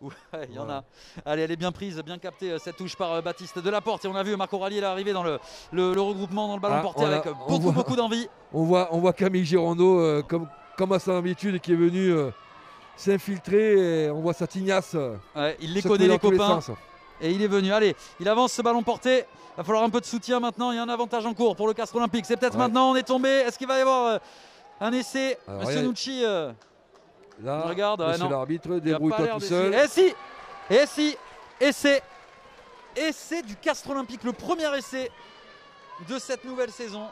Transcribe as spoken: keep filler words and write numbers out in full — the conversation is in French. Ouais, il y en a. Allez, elle est bien prise, bien captée cette touche par Baptiste Delaporte. Et on a vu Marco Rallier là arriver dans le, le, le regroupement, dans le ballon ah, porté a, avec beaucoup, voit, beaucoup d'envie. On voit, on voit Camille Girondeau, euh, comme, comme à son habitude, qui est venue euh, s'infiltrer. Et on voit sa tignasse. Euh, ouais, il les connaît, les copains. Et il est venu. Allez, il avance ce ballon porté. Il va falloir un peu de soutien maintenant. Il y a un avantage en cours pour le Castres Olympique. C'est peut-être ouais. maintenant, on est tombé. Est-ce qu'il va y avoir euh, un essai? Alors, Monsieur regardez. Nucci. Euh, Là, regarde, ah, l'arbitre débrouille-toi tout seul. Et si, et si, essai, essai du Castres Olympique, le premier essai de cette nouvelle saison.